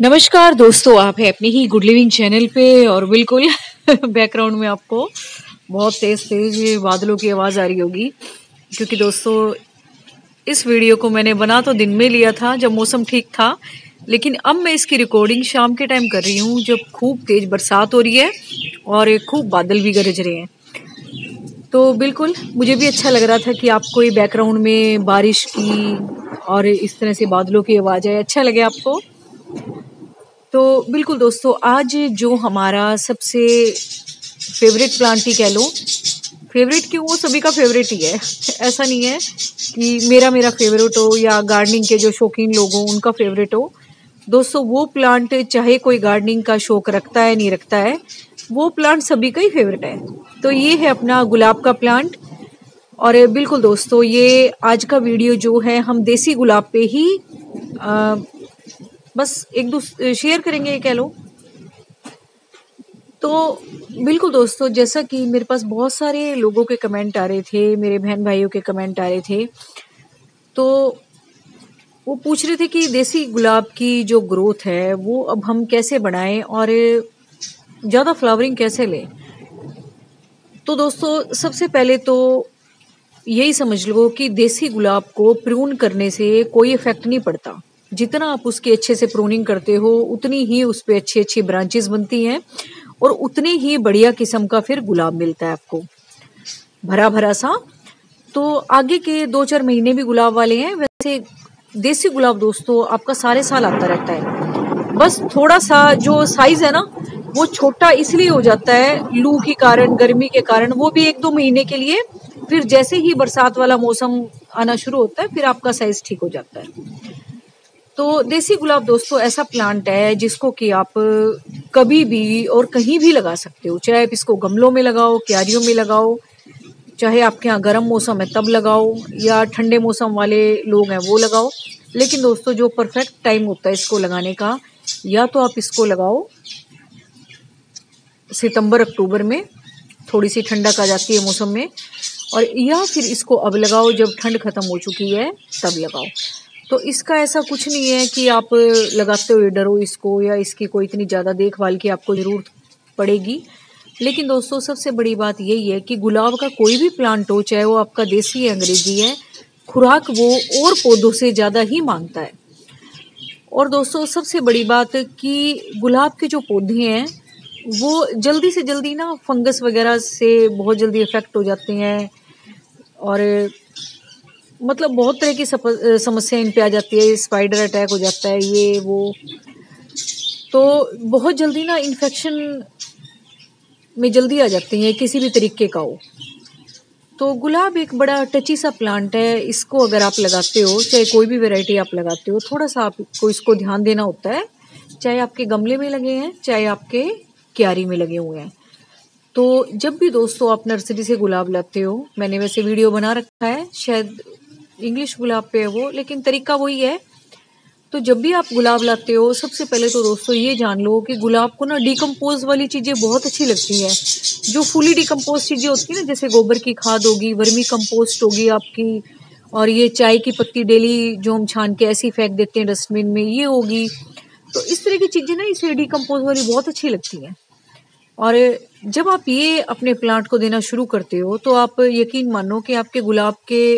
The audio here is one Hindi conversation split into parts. नमस्कार दोस्तों, आप हैं अपनी ही गुड लिविंग चैनल पे और बिल्कुल बैकग्राउंड में आपको बहुत तेज बादलों की आवाज़ आ रही होगी क्योंकि दोस्तों इस वीडियो को मैंने बना तो दिन में लिया था जब मौसम ठीक था, लेकिन अब मैं इसकी रिकॉर्डिंग शाम के टाइम कर रही हूँ जब खूब तेज़ बरसात हो रही है और खूब बादल भी गरज रहे हैं। तो बिल्कुल मुझे भी अच्छा लग रहा था कि आपको ये बैकग्राउंड में बारिश की और इस तरह से बादलों की आवाज़ आए, अच्छा लगे आपको। तो बिल्कुल दोस्तों, आज जो हमारा सबसे फेवरेट प्लांट ही कह लो, फेवरेट क्यों, वो सभी का फेवरेट ही है। ऐसा नहीं है कि मेरा फेवरेट हो या गार्डनिंग के जो शौकीन लोग हों उनका फेवरेट हो। दोस्तों वो प्लांट, चाहे कोई गार्डनिंग का शौक रखता है नहीं रखता है, वो प्लांट सभी का ही फेवरेट है। तो ये है अपना गुलाब का प्लांट। और बिल्कुल दोस्तों, ये आज का वीडियो जो है हम देसी गुलाब पे ही बस एक दूसरे शेयर करेंगे ये कह लो। तो बिल्कुल दोस्तों, जैसा कि मेरे पास बहुत सारे लोगों के कमेंट आ रहे थे, मेरे बहन भाइयों के कमेंट आ रहे थे, तो वो पूछ रहे थे कि देसी गुलाब की जो ग्रोथ है वो अब हम कैसे बढ़ाएं और ज़्यादा फ्लावरिंग कैसे लें। तो दोस्तों सबसे पहले तो यही समझ लो कि देसी गुलाब को प्रून करने से कोई इफेक्ट नहीं पड़ता। जितना आप उसकी अच्छे से प्रूनिंग करते हो उतनी ही उस पर अच्छी अच्छी ब्रांचेस बनती हैं और उतनी ही बढ़िया किस्म का फिर गुलाब मिलता है आपको, भरा भरा सा। तो आगे के 2-4 महीने भी गुलाब वाले हैं। वैसे देसी गुलाब दोस्तों आपका सारे साल आता रहता है, बस थोड़ा सा जो साइज है ना वो छोटा इसलिए हो जाता है लू के कारण, गर्मी के कारण, वो भी 1-2 महीने के लिए। फिर जैसे ही बरसात वाला मौसम आना शुरू होता है फिर आपका साइज ठीक हो जाता है। तो देसी गुलाब दोस्तों ऐसा प्लांट है जिसको कि आप कभी भी और कहीं भी लगा सकते हो, चाहे आप इसको गमलों में लगाओ, क्यारियों में लगाओ, चाहे आपके यहाँ गर्म मौसम है तब लगाओ या ठंडे मौसम वाले लोग हैं वो लगाओ। लेकिन दोस्तों जो परफेक्ट टाइम होता है इसको लगाने का, या तो आप इसको लगाओ सितंबर-अक्टूबर में, थोड़ी सी ठंडक आ जाती है मौसम में, और या फिर इसको अब लगाओ जब ठंड खत्म हो चुकी है तब लगाओ। तो इसका ऐसा कुछ नहीं है कि आप लगाते हुए डरो इसको या इसकी कोई इतनी ज़्यादा देखभाल की आपको ज़रूरत पड़ेगी। लेकिन दोस्तों सबसे बड़ी बात यही है कि गुलाब का कोई भी प्लांट हो, चाहे वो आपका देसी है अंग्रेजी है, खुराक वो और पौधों से ज़्यादा ही मांगता है। और दोस्तों सबसे बड़ी बात कि गुलाब के जो पौधे हैं वो जल्दी से जल्दी ना फंगस वगैरह से बहुत जल्दी इफेक्ट हो जाते हैं और मतलब बहुत तरह की समस्या इन पे आ जाती है, स्पाइडर अटैक हो जाता है ये वो। तो बहुत जल्दी ना इन्फेक्शन में जल्दी आ जाती है किसी भी तरीके का हो। तो गुलाब एक बड़ा टची सा प्लांट है, इसको अगर आप लगाते हो, चाहे कोई भी वैरायटी आप लगाते हो, थोड़ा सा आपको इसको ध्यान देना होता है, चाहे आपके गमले में लगे हैं चाहे आपके क्यारी में लगे हुए हैं। तो जब भी दोस्तों आप नर्सरी से गुलाब लाते हो, मैंने वैसे वीडियो बना रखा है, शायद इंग्लिश गुलाब पे है वो, लेकिन तरीका वही है। तो जब भी आप गुलाब लाते हो सबसे पहले तो दोस्तों ये जान लो कि गुलाब को ना डिकम्पोज वाली चीज़ें बहुत अच्छी लगती हैं। जो फुली डिकम्पोज चीज़ें होती हैं ना, जैसे गोबर की खाद होगी, वर्मी कम्पोस्ट होगी आपकी, और ये चाय की पत्ती डेली जो हम छान के ऐसी फेंक देते हैं डस्टबिन में, ये होगी। तो इस तरह की चीज़ें ना इसे डिकम्पोज वाली बहुत अच्छी लगती हैं। और जब आप ये अपने प्लांट को देना शुरू करते हो तो आप यकीन मानो कि आपके गुलाब के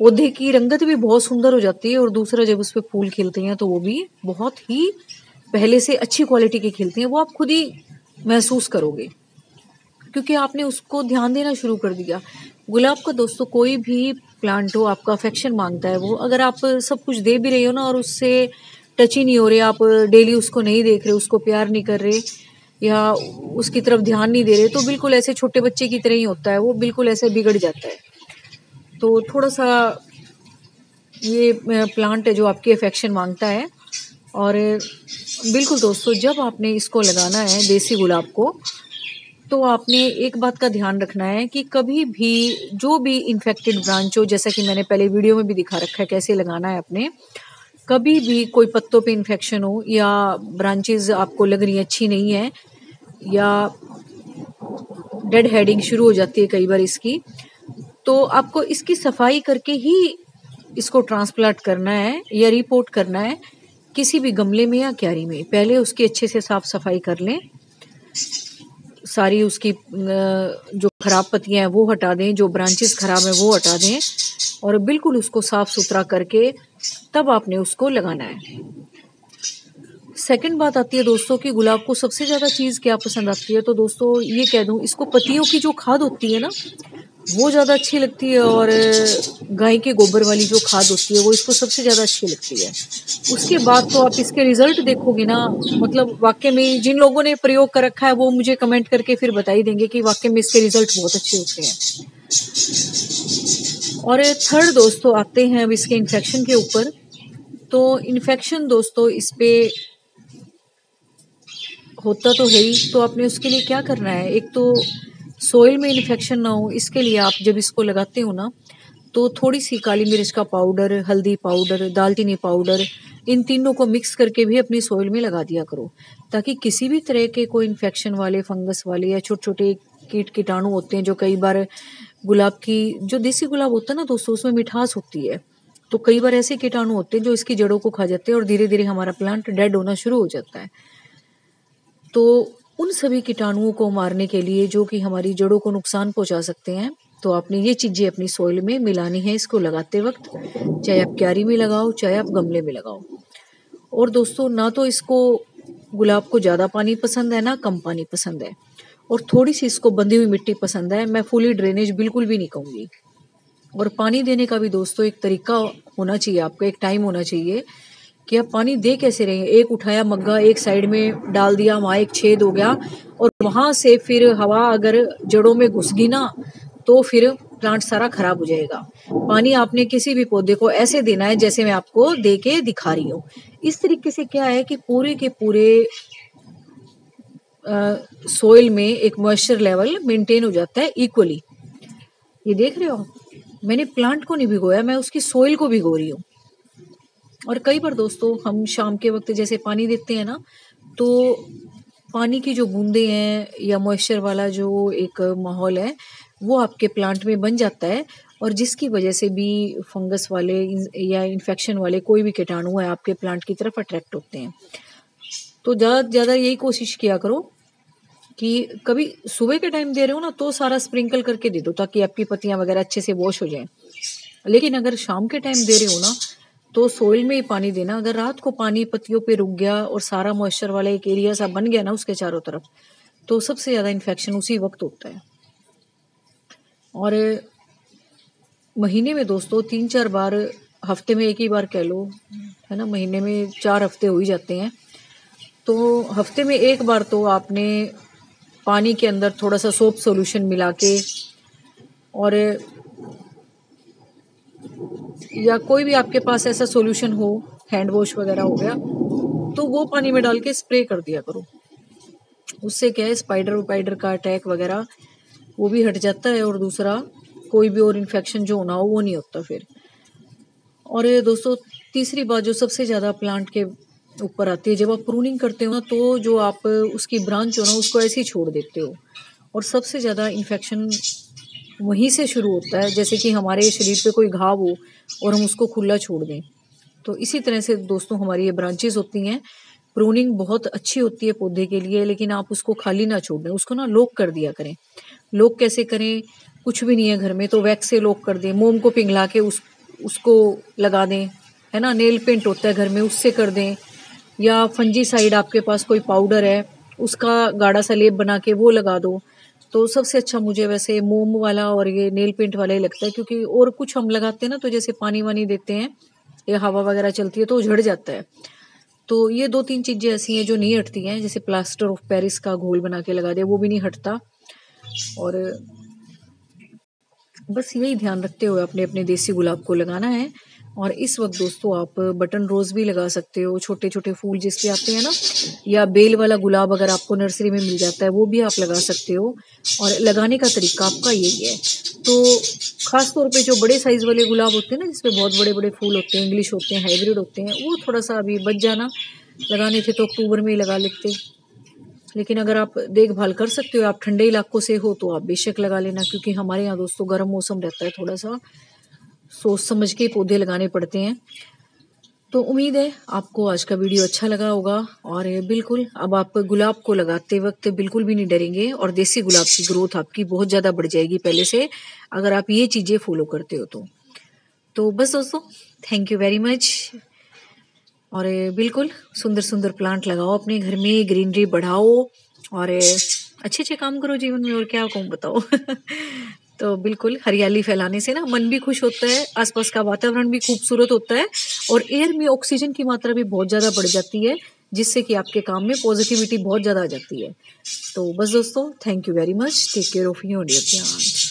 पौधे की रंगत भी बहुत सुंदर हो जाती है, और दूसरा जब उस पर फूल खिलते हैं तो वो भी बहुत ही पहले से अच्छी क्वालिटी के खिलते हैं, वो आप खुद ही महसूस करोगे क्योंकि आपने उसको ध्यान देना शुरू कर दिया। गुलाब का दोस्तों कोई भी प्लांट हो आपका अफेक्शन मांगता है वो। अगर आप सब कुछ दे भी रहे हो ना और उससे टच ही नहीं हो रहे, आप डेली उसको नहीं देख रहे, उसको प्यार नहीं कर रहे या उसकी तरफ ध्यान नहीं दे रहे, तो बिल्कुल ऐसे छोटे बच्चे की तरह ही होता है वो, बिल्कुल ऐसे बिगड़ जाता है। तो थोड़ा सा ये प्लांट है जो आपकी अफेक्शन मांगता है। और बिल्कुल दोस्तों जब आपने इसको लगाना है देसी गुलाब को, तो आपने एक बात का ध्यान रखना है कि कभी भी जो भी इन्फेक्टेड ब्रांच हो, जैसा कि मैंने पहले वीडियो में भी दिखा रखा है कैसे लगाना है आपने, कभी भी कोई पत्तों पे इन्फेक्शन हो या ब्रांचेस आपको लग रही अच्छी नहीं है या डेड हेडिंग शुरू हो जाती है कई बार इसकी, तो आपको इसकी सफाई करके ही इसको ट्रांसप्लांट करना है या रिपोर्ट करना है किसी भी गमले में या क्यारी में पहले उसकी अच्छे से साफ सफाई कर लें, सारी उसकी जो खराब पत्तियां हैं वो हटा दें, जो ब्रांचेस खराब हैं वो हटा दें और बिल्कुल उसको साफ सुथरा करके तब आपने उसको लगाना है। सेकंड बात आती है दोस्तों कि गुलाब को सबसे ज़्यादा चीज़ क्या पसंद आती है, तो दोस्तों ये कह दूँ इसको पत्तियों की जो खाद होती है ना वो ज़्यादा अच्छी लगती है और गाय के गोबर वाली जो खाद होती है वो इसको सबसे ज़्यादा अच्छी लगती है। उसके बाद तो आप इसके रिजल्ट देखोगे ना, मतलब वाकई में जिन लोगों ने प्रयोग कर रखा है वो मुझे कमेंट करके फिर बता ही देंगे कि वाकई में इसके रिजल्ट बहुत अच्छे होते हैं। और थर्ड दोस्तों आते हैं अब इसके इन्फेक्शन के ऊपर, तो इन्फेक्शन दोस्तों इस पर होता तो है ही, तो आपने उसके लिए क्या करना है, एक तो सोइल में इन्फेक्शन ना हो इसके लिए आप जब इसको लगाते हो ना तो थोड़ी सी काली मिर्च का पाउडर, हल्दी पाउडर, दालचीनी पाउडर, इन तीनों को मिक्स करके भी अपनी सोइल में लगा दिया करो ताकि किसी भी तरह के कोई इन्फेक्शन वाले, फंगस वाले या छोटे छोटे कीट कीटाणु होते हैं जो कई बार गुलाब की, जो देसी गुलाब होता है ना दोस्तों उसमें मिठास होती है, तो कई बार ऐसे कीटाणु होते हैं जो इसकी जड़ों को खा जाते हैं और धीरे धीरे हमारा प्लांट डेड होना शुरू हो जाता है। तो उन सभी कीटाणुओं को मारने के लिए जो कि हमारी जड़ों को नुकसान पहुंचा सकते हैं तो आपने ये चीज़ें अपनी सोइल में मिलानी है इसको लगाते वक्त, चाहे आप क्यारी में लगाओ चाहे आप गमले में लगाओ। और दोस्तों ना तो इसको गुलाब को ज़्यादा पानी पसंद है ना कम पानी पसंद है और थोड़ी सी इसको बंधी हुई मिट्टी पसंद है, मैं फुली ड्रेनेज बिल्कुल भी नहीं कहूँगी। और पानी देने का भी दोस्तों एक तरीका होना चाहिए, आपका एक टाइम होना चाहिए कि आप पानी दे कैसे रहे हैं, एक उठाया मग्गा एक साइड में डाल दिया, वहाँ एक छेद हो गया और वहाँ से फिर हवा अगर जड़ों में घुस गई ना तो फिर प्लांट सारा खराब हो जाएगा। पानी आपने किसी भी पौधे को ऐसे देना है जैसे मैं आपको दे के दिखा रही हूँ। इस तरीके से क्या है कि पूरे के पूरे सोइल में एक मॉइस्चर लेवल मेंटेन हो जाता है इक्वली। ये देख रहे हो, मैंने प्लांट को नहीं भिगोया, मैं उसकी सोइल को भिगो रही हूँ। और कई बार दोस्तों हम शाम के वक्त जैसे पानी देते हैं ना तो पानी की जो बूंदें हैं या मॉइस्चर वाला जो एक माहौल है वो आपके प्लांट में बन जाता है और जिसकी वजह से भी फंगस वाले या इन्फेक्शन वाले कोई भी कीटाणु है आपके प्लांट की तरफ अट्रैक्ट होते हैं। तो ज़्यादा से ज़्यादा यही कोशिश किया करो कि कभी सुबह के टाइम दे रहे हो ना तो सारा स्प्रिंकल करके दे दो ताकि आपकी पत्तियाँ वगैरह अच्छे से वॉश हो जाएं, लेकिन अगर शाम के टाइम दे रहे हो ना तो सोइल में ही पानी देना। अगर रात को पानी पत्तियों पे रुक गया और सारा मॉइस्चर वाला एक एरिया सा बन गया ना उसके चारों तरफ, तो सबसे ज़्यादा इन्फेक्शन उसी वक्त होता है। और महीने में दोस्तों 3-4 बार, हफ्ते में एक ही बार कह लो है ना, महीने में 4 हफ्ते हो ही जाते हैं, तो हफ्ते में एक बार तो आपने पानी के अंदर थोड़ा सा सोप सॉल्यूशन मिला के और या कोई भी आपके पास ऐसा सॉल्यूशन हो, हैंड वॉश वगैरह हो गया, तो वो पानी में डाल के स्प्रे कर दिया करो। उससे क्या है स्पाइडर वाइडर का अटैक वगैरह वो भी हट जाता है और दूसरा कोई भी और इन्फेक्शन जो होना हो वो नहीं होता फिर। और दोस्तों तीसरी बात जो सबसे ज़्यादा प्लांट के ऊपर आती है, जब आप प्रूनिंग करते हो ना तो जो आप उसकी ब्रांच हो ना उसको ऐसे ही छोड़ देते हो और सबसे ज़्यादा इन्फेक्शन वहीं से शुरू होता है, जैसे कि हमारे शरीर पे कोई घाव हो और हम उसको खुला छोड़ दें। तो इसी तरह से दोस्तों हमारी ये ब्रांचेस होती हैं, प्रूनिंग बहुत अच्छी होती है पौधे के लिए, लेकिन आप उसको खाली ना छोड़ दें, उसको ना लॉक कर दिया करें। लॉक कैसे करें, कुछ भी नहीं है घर में तो वैक्स से लॉक कर दें, मोम को पिघला के उसको लगा दें, है ना, नेल पेंट होता है घर में उससे कर दें, या फंजीसाइड आपके पास कोई पाउडर है उसका गाढ़ा सा लेप बना के वो लगा दो। तो सबसे अच्छा मुझे वैसे मोम वाला और ये नेल पेंट वाला ही लगता है, क्योंकि और कुछ हम लगाते हैं ना तो जैसे पानी वानी देते हैं या हवा वगैरह चलती है तो झड़ जाता है। तो ये 2-3 चीज़ें ऐसी हैं जो नहीं हटती हैं, जैसे प्लास्टर ऑफ पेरिस का घोल बना के लगा दे वो भी नहीं हटता। और बस यही ध्यान रखते हुए अपने अपने देसी गुलाब को लगाना है। और इस वक्त दोस्तों आप बटन रोज़ भी लगा सकते हो, छोटे छोटे फूल जिस पे आते हैं ना, या बेल वाला गुलाब अगर आपको नर्सरी में मिल जाता है वो भी आप लगा सकते हो। और लगाने का तरीका आपका यही है। तो ख़ास तौर पे जो बड़े साइज़ वाले गुलाब होते हैं ना जिसपे बहुत बड़े बड़े फूल होते हैं, इंग्लिश होते हैं, हाइब्रिड होते हैं, वो थोड़ा सा अभी बच जाना, लगाने थे तो अक्टूबर में ही लगा लेते, लेकिन अगर आप देखभाल कर सकते हो, आप ठंडे इलाकों से हो तो आप बेशक लगा लेना, क्योंकि हमारे यहाँ दोस्तों गर्म मौसम रहता है, थोड़ा सा सोच समझ के पौधे लगाने पड़ते हैं। तो उम्मीद है आपको आज का वीडियो अच्छा लगा होगा और बिल्कुल अब आप गुलाब को लगाते वक्त बिल्कुल भी नहीं डरेंगे और देसी गुलाब की ग्रोथ आपकी बहुत ज़्यादा बढ़ जाएगी पहले से, अगर आप ये चीज़ें फॉलो करते हो तो। तो बस दोस्तों, थैंक यू वेरी मच। और बिल्कुल सुंदर सुंदर प्लांट लगाओ अपने घर में, ग्रीनरी बढ़ाओ और अच्छे अच्छे काम करो जीवन में, और क्या कहूँ बताओ। तो बिल्कुल हरियाली फैलाने से ना मन भी खुश होता है, आसपास का वातावरण भी खूबसूरत होता है और एयर में ऑक्सीजन की मात्रा भी बहुत ज़्यादा बढ़ जाती है, जिससे कि आपके काम में पॉजिटिविटी बहुत ज़्यादा आ जाती है। तो बस दोस्तों, thank you very much. Take care of you and your plant.